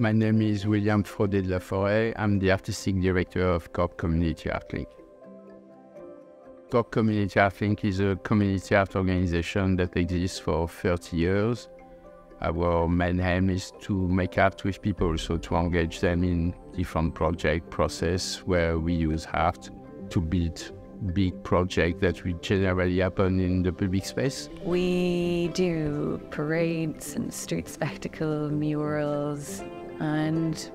My name is William Frode de La Forêt. I'm the Artistic Director of Cork Community Art Link. Cork Community Art Link is a community art organization that exists for 30 years. Our main aim is to make art with people, so to engage them in different project process where we use art to build big projects that will generally happen in the public space. We do parades and street spectacle, murals, and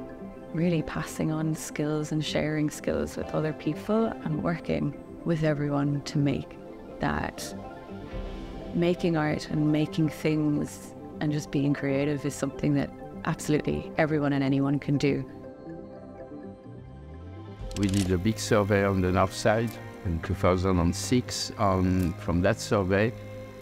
really passing on skills and sharing skills with other people and working with everyone to make that. Making art and making things and just being creative is something that absolutely everyone and anyone can do. We did a big survey on the north side in 2006, and from that survey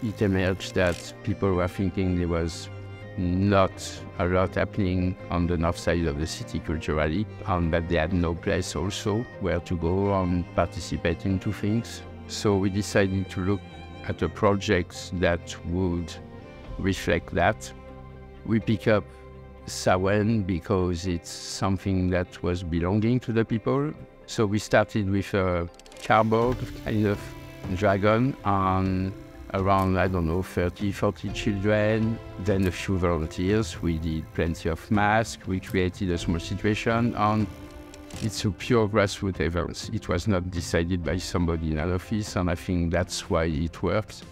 it emerged that people were thinking there was not a lot happening on the north side of the city culturally, and that they had no place also where to go and participate into things. So we decided to look at a project that would reflect that. We pick up Samhain because it's something that was belonging to the people. So we started with a cardboard kind of dragon and around, I don't know, 30, 40 children, then a few volunteers. We did plenty of masks, we created a small situation, and it's a pure grassroots event. It was not decided by somebody in an office, and I think that's why it works,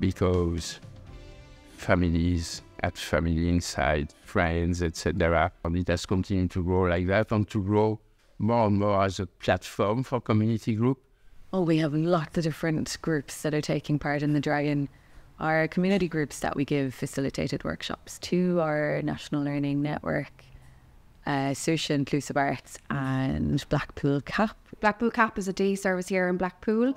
because families at family inside, friends, etc. And it has continued to grow like that and to grow more and more as a platform for community group. Oh, we have lots of different groups that are taking part in the Dragon. Our community groups that we give facilitated workshops to, our National Learning Network, Social Inclusive Arts, and Blackpool CAP. Blackpool CAP is a day service here in Blackpool.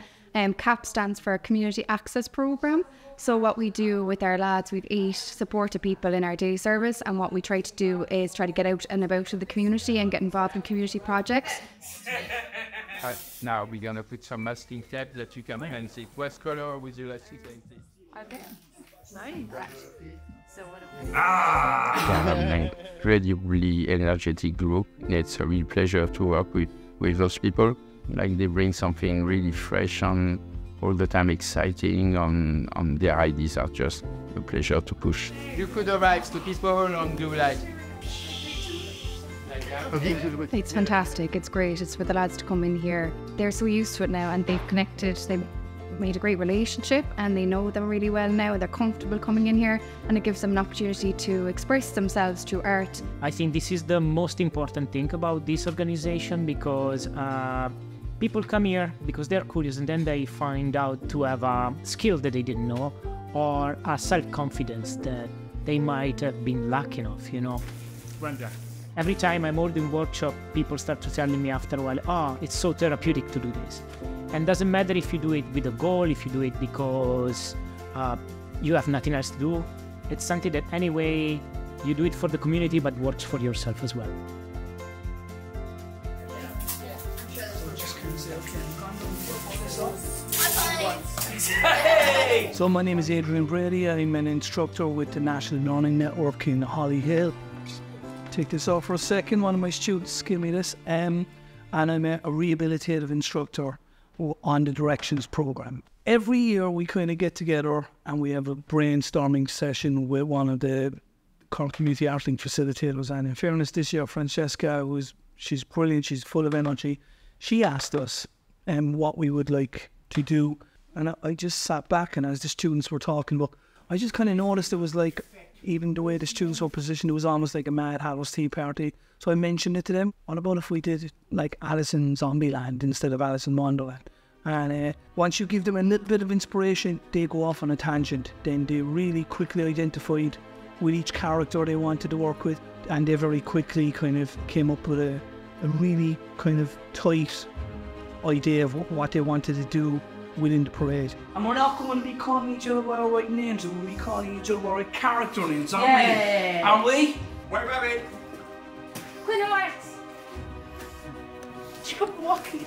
CAP stands for Community Access Programme. So what we do with our lads, we've 8 supported people in our day service, and what we try to do is try to get out and about to the community and get involved in community projects. Now we're going to put some masking tape that you can see what color with elastic like this. Okay. Nice. So an incredibly energetic group. It's a real pleasure to work with those people. Like, they bring something really fresh and all the time exciting, and their ideas are just a pleasure to push. You could arrive to people and do like that. It's fantastic, it's great. It's for the lads to come in here. They're so used to it now, and they've connected, they've made a great relationship, and they know them really well now, and they're comfortable coming in here, and it gives them an opportunity to express themselves through art. I think this is the most important thing about this organization, because people come here because they're curious, and then they find out to have a skill that they didn't know, or a self-confidence that they might have been lacking of, you know. Every time I'm holding workshop, people start to tell me after a while, oh, it's so therapeutic to do this. And doesn't matter if you do it with a goal, if you do it because you have nothing else to do. It's something that anyway, you do it for the community, but works for yourself as well. So my name is Adrian Brady. I'm an instructor with the National Learning Network in Holly Hill. Take this off for a second. One of my students gave me this, and I'm a rehabilitative instructor on the Directions program. Every year we kind of get together and we have a brainstorming session with one of the Cork Community Art Link facilitators. And in fairness, this year Francesca, she's brilliant, she's full of energy. She asked us what we would like to do, and I just sat back, and as the students were talking, but I just kind of noticed it was like, even the way the students were positioned, it was almost like a Mad Hatter's Tea Party. So I mentioned it to them. What about if we did like Alice in Zombieland instead of Alice in Wonderland? And once you give them a little bit of inspiration, they go off on a tangent. Then they really quickly identified with each character they wanted to work with, and they very quickly kind of came up with a really kind of tight idea of what they wanted to do within the parade. And we're not going to be calling each other by our right names, we'll be calling each other by our character names, aren't we? Aren't we? Where are we? Queen of Hearts! Keep walking!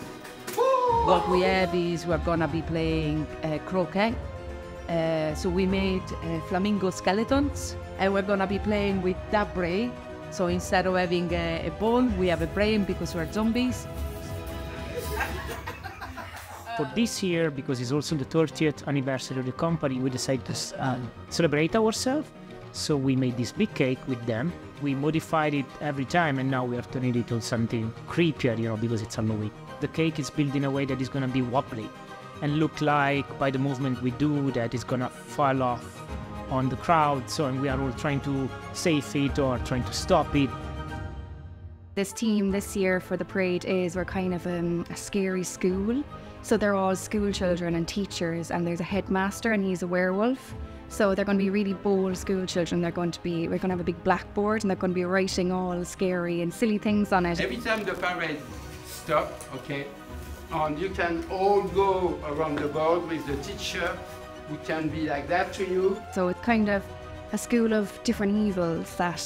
What we have is we're going to be playing croquet. So we made flamingo skeletons, and we're going to be playing with dabray. So instead of having a bone, we have a brain because we're zombies. For this year, because it's also the 30th anniversary of the company, we decided to celebrate ourselves. So we made this big cake with them. We modified it every time, and now we are turning it into something creepier, you know, because it's Halloween. The cake is built in a way that is going to be wobbly and look like, by the movement we do, that it's going to fall off on the crowd. So and we are all trying to save it or trying to stop it. This team this year for the parade is, we're kind of a scary school. So they're all school children and teachers, and there's a headmaster and he's a werewolf. So they're going to be really bold school children. We're going to have a big blackboard and they're going to be writing all scary and silly things on it. Every time the parade stops, okay, and you can all go around the board with the teacher who can be like that to you. So it's kind of a school of different evils that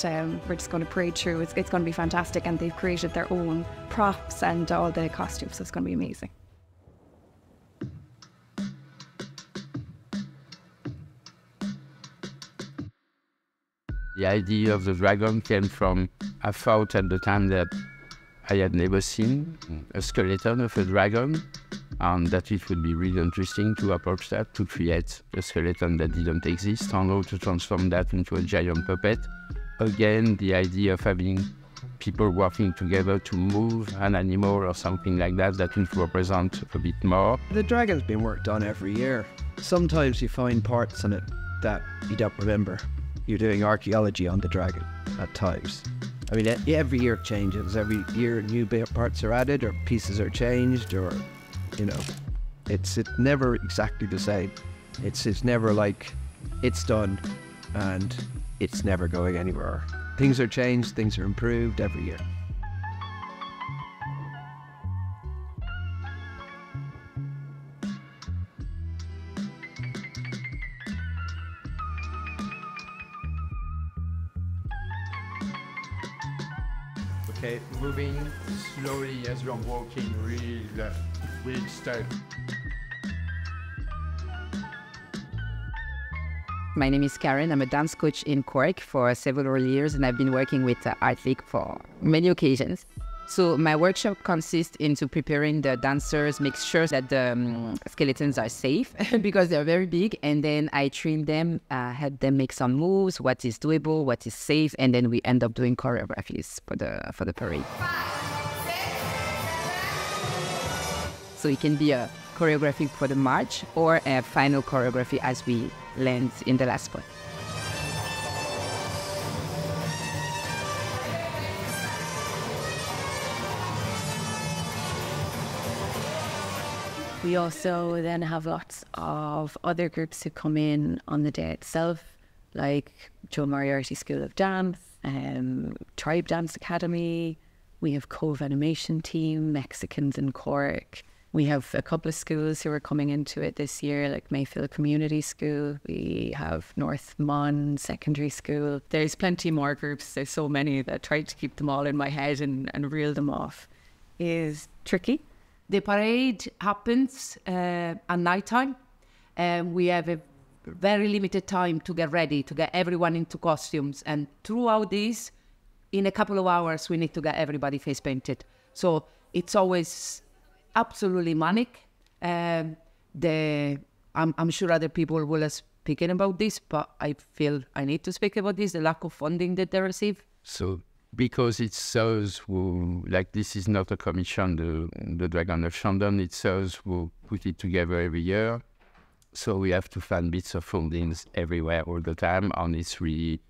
we're just going to parade through. It's going to be fantastic, and they've created their own props and all the costumes, so it's going to be amazing. The idea of the dragon came from a thought at the time that I had never seen a skeleton of a dragon, and that it would be really interesting to approach that, to create a skeleton that didn't exist, and how to transform that into a giant puppet. Again, the idea of having people working together to move an animal or something like that, that will represent a bit more. The dragon's been worked on every year. Sometimes you find parts in it that you don't remember. You're doing archaeology on the dragon at times. I mean, every year it changes. Every year new parts are added or pieces are changed, or, you know, it's never exactly the same. It's never like it's done and it's never going anywhere. Things are changed, things are improved every year. Okay, moving slowly as you're walking, really left, really style. My name is Karen. I'm a dance coach in Cork for several years, and I've been working with Art Link for many occasions. So my workshop consists into preparing the dancers, make sure that the skeletons are safe because they're very big, and then I train them, help them make some moves, what is doable, what is safe, and then we end up doing choreographies for the parade. 5, 6, 7. So it can be a choreography for the march or a final choreography as we land in the last spot. We also then have lots of other groups who come in on the day itself, like Joe Moriarty School of Dance, Tribe Dance Academy. We have Cove Animation Team, Mexicans in Cork. We have a couple of schools who are coming into it this year, like Mayfield Community School. We have North Mon Secondary School. There's plenty more groups. There's so many that I tried to keep them all in my head and reel them off. Is tricky. The parade happens at night time, and we have a very limited time to get ready, to get everyone into costumes. And throughout this, in a couple of hours, we need to get everybody face painted. So it's always absolutely manic. I'm sure other people will be speaking about this, but I feel I need to speak about this, the lack of funding that they receive. So, because it's those who, like, this is not a commission, the Dragon of Shandon, it's those who put it together every year. So we have to find bits of fundings everywhere all the time, and it's really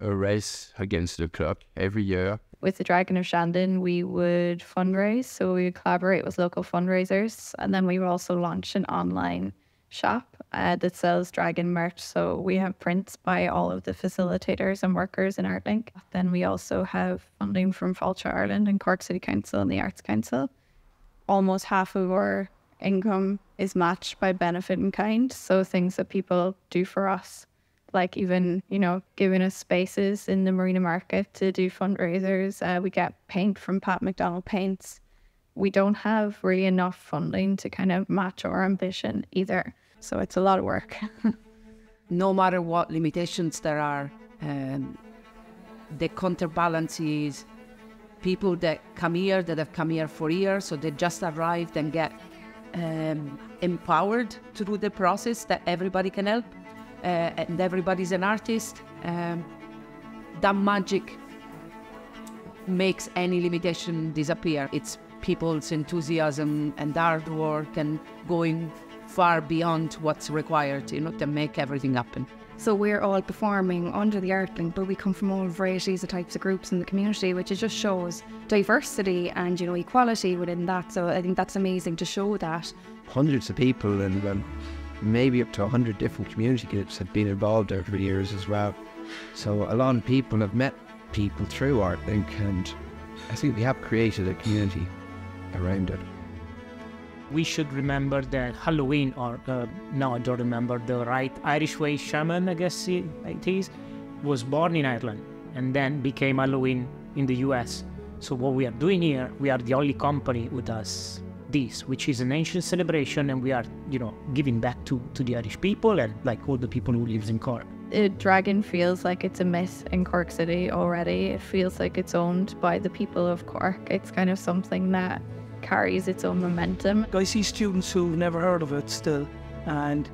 a race against the clock every year. With the Dragon of Shandon, we would fundraise, so we would collaborate with local fundraisers, and then we would also launch an online shop that sells dragon merch. So we have prints by all of the facilitators and workers in Art Link. Then we also have funding from Fáilte Ireland and Cork City Council and the Arts Council. Almost half of our income is matched by benefit in kind. So things that people do for us, like even, you know, giving us spaces in the Marina Market to do fundraisers. We get paint from Pat McDonald Paints. We don't have really enough funding to kind of match our ambition either. So it's a lot of work. No matter what limitations there are, the counterbalance is people that come here, that have come here for years, so they just arrived and get empowered to do the process, that everybody can help, and everybody's an artist. That magic makes any limitation disappear. It's people's enthusiasm and hard work and going far beyond what's required, you know, to make everything happen. So we're all performing under the Art Link, but we come from all varieties of types of groups in the community, which it just shows diversity and, you know, equality within that. So I think that's amazing to show that. Hundreds of people and maybe up to 100 different community groups have been involved over the years as well. So a lot of people have met people through Art Link, and I think we have created a community around it. We should remember that Halloween, or no, I don't remember the right Irish way, Samhain, I guess it is, was born in Ireland and then became Halloween in the US. So what we are doing here, we are the only company who does this, which is an ancient celebration, and we are, you know, giving back to the Irish people and like all the people who lives in Cork. Dragon feels like it's a myth in Cork City already. It feels like it's owned by the people of Cork. It's kind of something that carries its own momentum. I see students who've never heard of it still, and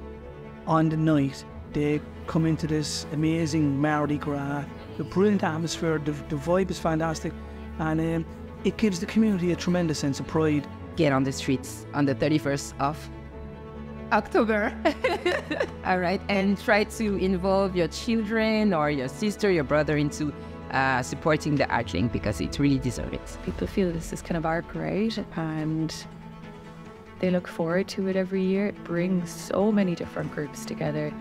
on the night they come into this amazing Mardi Gras, the brilliant atmosphere, the vibe is fantastic, and it gives the community a tremendous sense of pride. Get on the streets on the 31st of October. All right, and try to involve your children or your sister, your brother into supporting the Art Link, because it really deserves it. People feel this is kind of our parade and they look forward to it every year. It brings so many different groups together,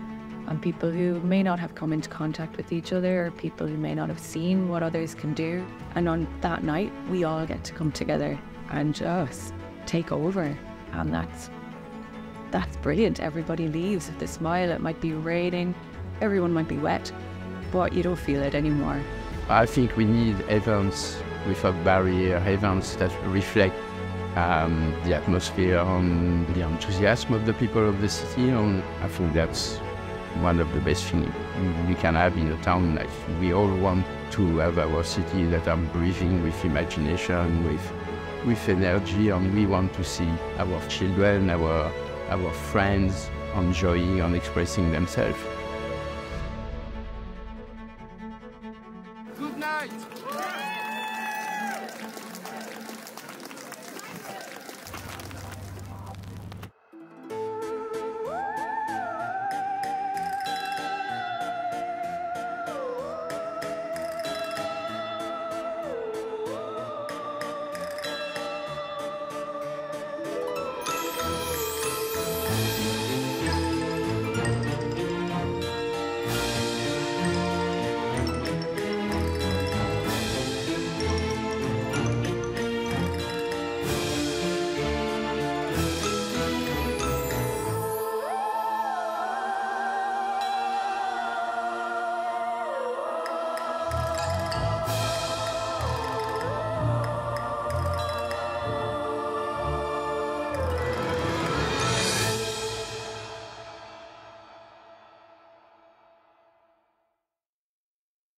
and people who may not have come into contact with each other, or people who may not have seen what others can do. And on that night, we all get to come together and just take over. And that's brilliant. Everybody leaves with a smile. It might be raining, everyone might be wet, but you don't feel it anymore. I think we need events without barrier, events that reflect the atmosphere, on the enthusiasm of the people of the city. And I think that's one of the best things we can have in a town life. We all want to have our city that are breathing with imagination, with energy, and we want to see our children, our friends enjoying and expressing themselves.